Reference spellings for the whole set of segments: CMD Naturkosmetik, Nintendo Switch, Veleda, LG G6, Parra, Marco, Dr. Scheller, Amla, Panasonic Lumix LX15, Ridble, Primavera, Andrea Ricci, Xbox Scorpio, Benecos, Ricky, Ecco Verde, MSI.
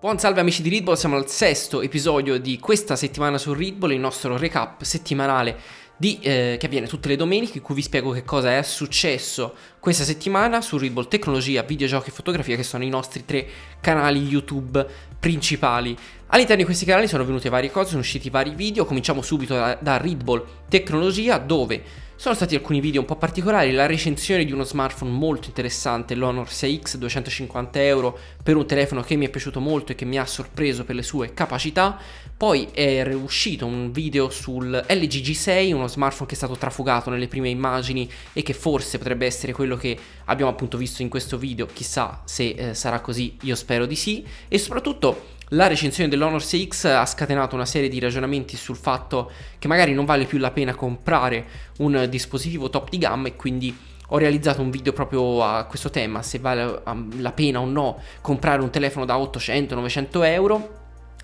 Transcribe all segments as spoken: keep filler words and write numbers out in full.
Buon salve amici di Ridble, siamo al sesto episodio di questa settimana su Ridble, il nostro recap settimanale di, eh, che avviene tutte le domeniche, in cui vi spiego che cosa è successo questa settimana su Ridble Tecnologia, Videogiochi e Fotografia, che sono i nostri tre canali YouTube principali. All'interno di questi canali sono venute varie cose, sono usciti vari video. Cominciamo subito da, da Ridble Tecnologia, dove sono stati alcuni video un po' particolari, la recensione di uno smartphone molto interessante, l'Honor sei X, duecentocinquanta euro, per un telefono che mi è piaciuto molto e che mi ha sorpreso per le sue capacità. Poi è uscito un video sul L G G sei, uno smartphone che è stato trafugato nelle prime immagini e che forse potrebbe essere quello che abbiamo appunto visto in questo video, chissà se eh, sarà così, io spero di sì. E soprattutto la recensione dell'Honor sei X ha scatenato una serie di ragionamenti sul fatto che magari non vale più la pena comprare un dispositivo top di gamma, e quindi ho realizzato un video proprio a questo tema, se vale la pena o no comprare un telefono da ottocento novecento euro.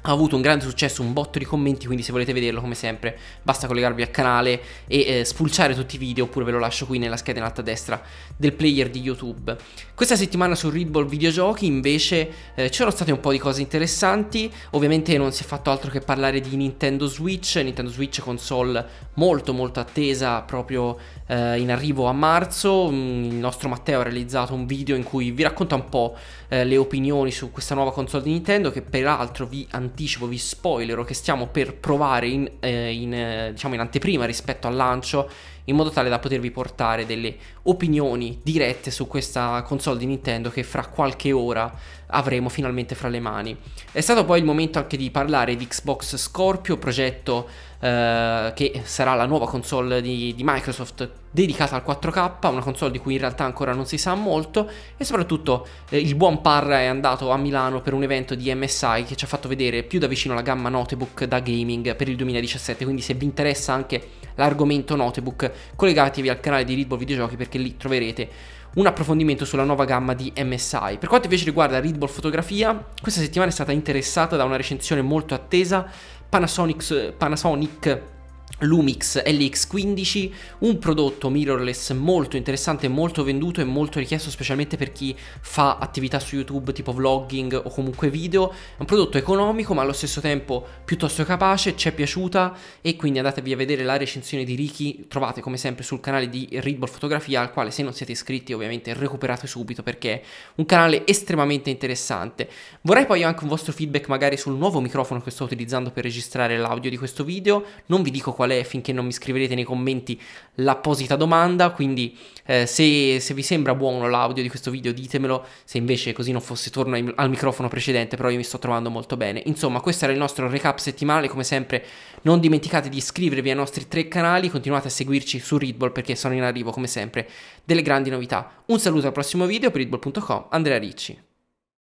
Ha avuto un grande successo, un botto di commenti, quindi se volete vederlo come sempre basta collegarvi al canale e eh, spulciare tutti i video, oppure ve lo lascio qui nella scheda in alto a destra del player di YouTube. Questa settimana su Ridble Videogiochi invece eh, c'erano state un po' di cose interessanti. Ovviamente non si è fatto altro che parlare di Nintendo Switch, Nintendo Switch console molto molto attesa, proprio eh, in arrivo a marzo. Il nostro Matteo ha realizzato un video in cui vi racconta un po' eh, le opinioni su questa nuova console di Nintendo, che peraltro vi anticipo Anticipo, vi spoilero che stiamo per provare in, eh, in, eh, diciamo in anteprima rispetto al lancio, in modo tale da potervi portare delle opinioni dirette su questa console di Nintendo che fra qualche ora avremo finalmente fra le mani. È stato poi il momento anche di parlare di Xbox Scorpio, progetto eh, che sarà la nuova console di, di Microsoft dedicata al quattro K, una console di cui in realtà ancora non si sa molto. E soprattutto eh, il buon Parra è andato a Milano per un evento di M S I che ci ha fatto vedere più da vicino la gamma notebook da gaming per il duemiladiciassette, quindi se vi interessa anche l'argomento notebook collegatevi al canale di Ridble Videogiochi, perché lì troverete un approfondimento sulla nuova gamma di M S I. Per quanto invece riguarda Ridble Fotografia, questa settimana è stata interessata da una recensione molto attesa, Panasonic, Panasonic Lumix L X quindici, un prodotto mirrorless molto interessante, molto venduto e molto richiesto, specialmente per chi fa attività su YouTube tipo vlogging o comunque video. È un prodotto economico ma allo stesso tempo piuttosto capace, ci è piaciuta e quindi andatevi a vedere la recensione di Ricky, trovate come sempre sul canale di Ridble Fotografia, al quale se non siete iscritti ovviamente recuperate subito perché è un canale estremamente interessante. Vorrei poi anche un vostro feedback magari sul nuovo microfono che sto utilizzando per registrare l'audio di questo video, non vi dico qual è finché non mi scriverete nei commenti l'apposita domanda, quindi eh, se, se vi sembra buono l'audio di questo video ditemelo, se invece così non fosse torno ai, al microfono precedente, però io mi sto trovando molto bene. Insomma, questo era il nostro recap settimanale, come sempre non dimenticate di iscrivervi ai nostri tre canali, continuate a seguirci su Ridble perché sono in arrivo come sempre delle grandi novità. Un saluto al prossimo video, per ridble punto com, Andrea Ricci.